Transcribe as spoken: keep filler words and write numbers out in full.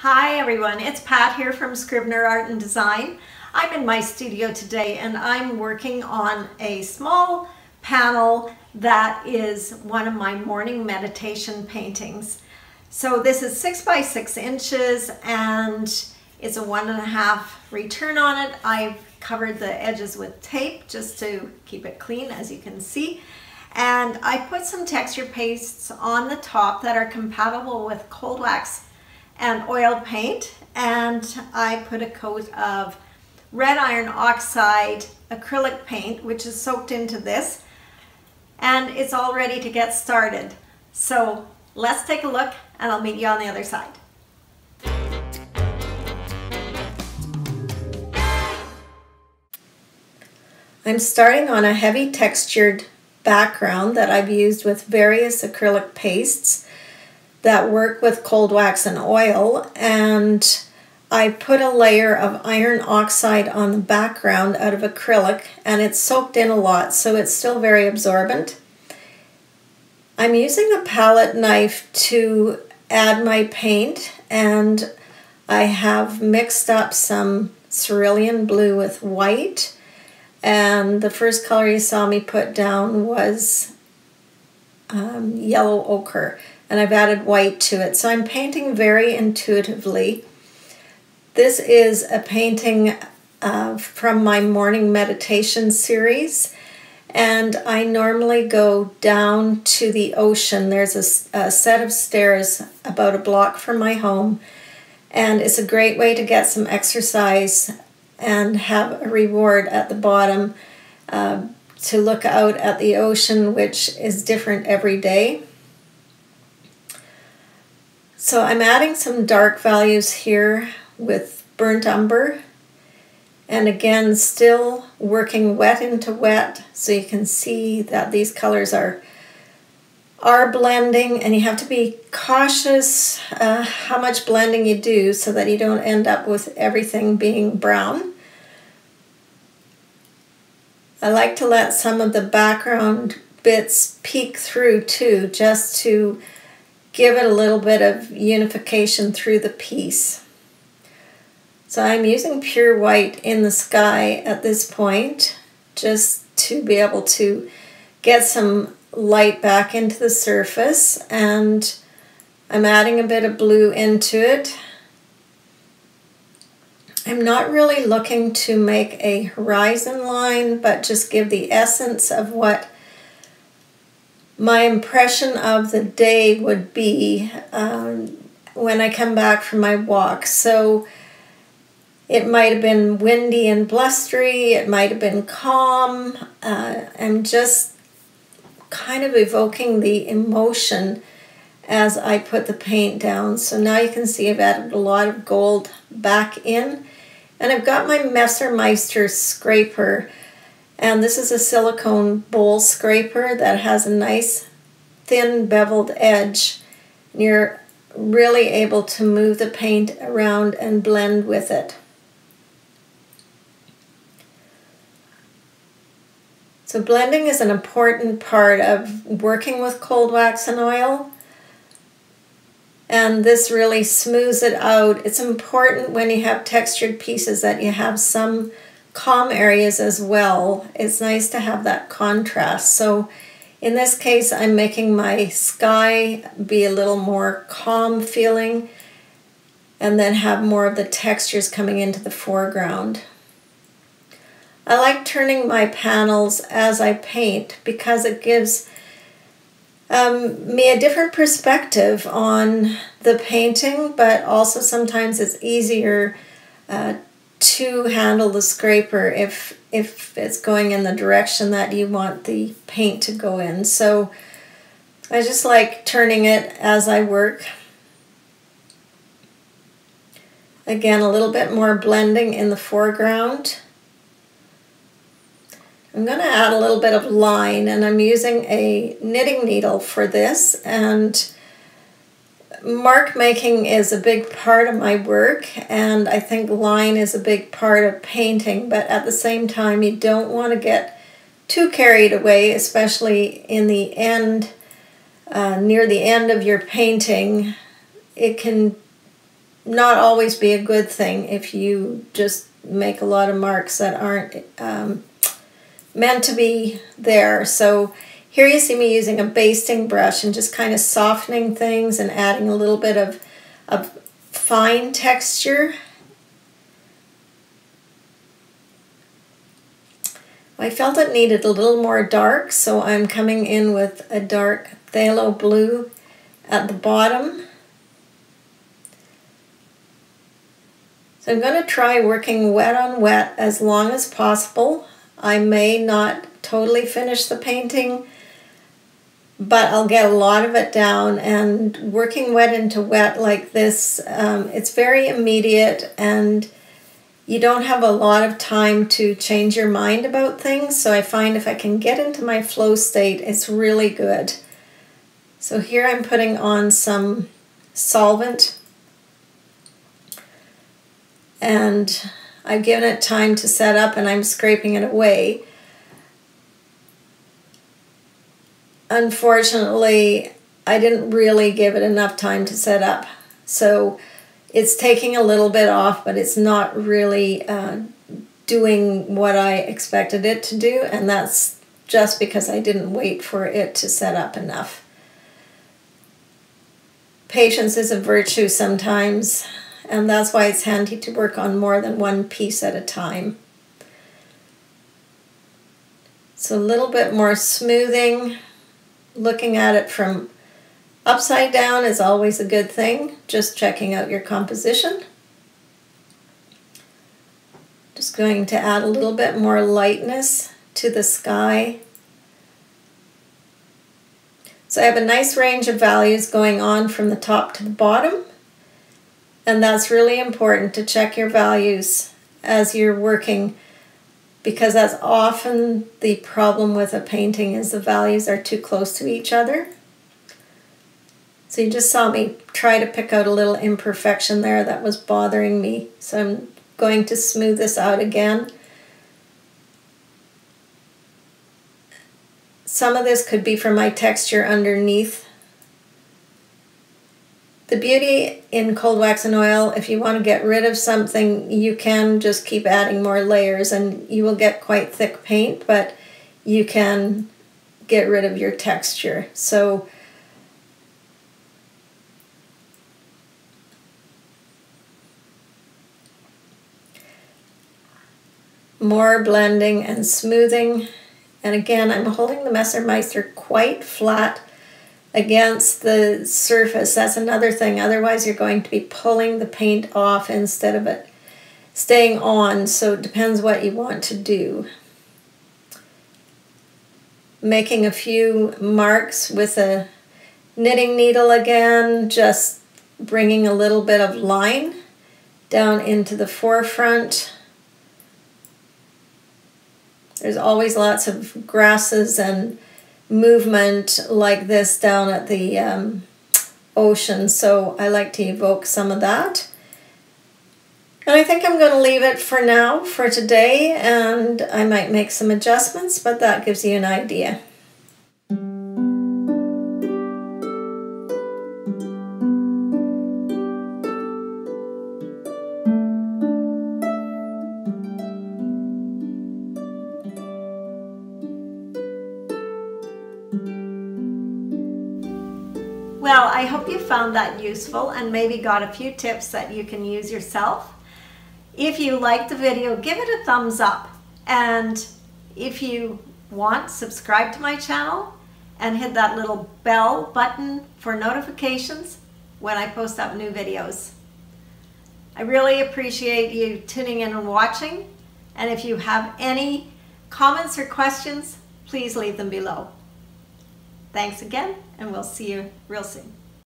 Hi everyone, it's Pat here from Scrivener Art and Design. I'm in my studio today and I'm working on a small panel that is one of my morning meditation paintings. So this is six by six inches and it's a one and a half return on it. I've covered the edges with tape just to keep it clean, as you can see. And I put some texture pastes on the top that are compatible with cold wax and oil paint. And I put a coat of red iron oxide acrylic paint, which is soaked into this. And it's all ready to get started. So let's take a look and I'll meet you on the other side. I'm starting on a heavy textured background that I've used with various acrylic pastes that work with cold wax and oil, and I put a layer of iron oxide on the background out of acrylic, and it's soaked in a lot, so it's still very absorbent. I'm using a palette knife to add my paint, and I have mixed up some cerulean blue with white. And the first color you saw me put down was um, yellow ochre, and I've added white to it. So I'm painting very intuitively. This is a painting uh, from my morning meditation series, and I normally go down to the ocean. There's a, a set of stairs about a block from my home, and it's a great way to get some exercise and have a reward at the bottom uh, to look out at the ocean, which is different every day. So I'm adding some dark values here with burnt umber, and again still working wet into wet, so you can see that these colors are are blending, and you have to be cautious uh, how much blending you do so that you don't end up with everything being brown. I like to let some of the background bits peek through too, just to give it a little bit of unification through the piece. So I'm using pure white in the sky at this point, just to be able to get some light back into the surface, and I'm adding a bit of blue into it. I'm not really looking to make a horizon line, but just give the essence of what my impression of the day would be um, when I come back from my walk. So it might have been windy and blustery, it might have been calm. Uh, I'm just kind of evoking the emotion as I put the paint down. So now you can see I've added a lot of gold back in, and I've got my Messermeister scraper, and this is a silicone bowl scraper that has a nice thin beveled edge, and you're really able to move the paint around and blend with it. So blending is an important part of working with cold wax and oil, and this really smooths it out. It's important when you have textured pieces that you have some calm areas as well. It's nice to have that contrast. So in this case, I'm making my sky be a little more calm feeling, and then have more of the textures coming into the foreground. I like turning my panels as I paint because it gives um, me a different perspective on the painting, but also sometimes it's easier uh, to handle the scraper if, if it's going in the direction that you want the paint to go in. So I just like turning it as I work. Again, a little bit more blending in the foreground. I'm going to add a little bit of line, and I'm using a knitting needle for this, and mark making is a big part of my work, and I think line is a big part of painting, but at the same time you don't want to get too carried away, especially in the end, uh, near the end of your painting. It can not always be a good thing if you just make a lot of marks that aren't um, meant to be there. So here you see me using a basting brush and just kind of softening things and adding a little bit of, of fine texture. I felt it needed a little more dark, so I'm coming in with a dark phthalo blue at the bottom. So I'm going to try working wet on wet as long as possible. I may not totally finish the painting, but I'll get a lot of it down, and working wet into wet like this, um, it's very immediate and you don't have a lot of time to change your mind about things, so I find if I can get into my flow state, it's really good. So here I'm putting on some solvent, and I've given it time to set up and I'm scraping it away. Unfortunately, I didn't really give it enough time to set up. So it's taking a little bit off, but it's not really uh, doing what I expected it to do, and that's just because I didn't wait for it to set up enough. Patience is a virtue sometimes, and that's why it's handy to work on more than one piece at a time. So a little bit more smoothing, looking at it from upside down is always a good thing, just checking out your composition. Just going to add a little bit more lightness to the sky. So I have a nice range of values going on from the top to the bottom, and that's really important to check your values as you're working, because that's often the problem with a painting is the values are too close to each other. So you just saw me try to pick out a little imperfection there that was bothering me. So I'm going to smooth this out again. Some of this could be for my texture underneath. The beauty in cold wax and oil, if you want to get rid of something, you can just keep adding more layers and you will get quite thick paint, but you can get rid of your texture. So more blending and smoothing, and again I'm holding the Messermeister quite flat against the surface. That's another thing, otherwise you're going to be pulling the paint off instead of it staying on, so it depends what you want to do. Making a few marks with a knitting needle again, just bringing a little bit of line down into the forefront. There's always lots of grasses and movement like this down at the um, ocean, so I like to evoke some of that. And I think I'm going to leave it for now for today, and I might make some adjustments, but that gives you an idea. Well, I hope you found that useful and maybe got a few tips that you can use yourself. If you liked the video, give it a thumbs up. And if you want, subscribe to my channel and hit that little bell button for notifications when I post up new videos. I really appreciate you tuning in and watching. And if you have any comments or questions, please leave them below. Thanks again, and we'll see you real soon.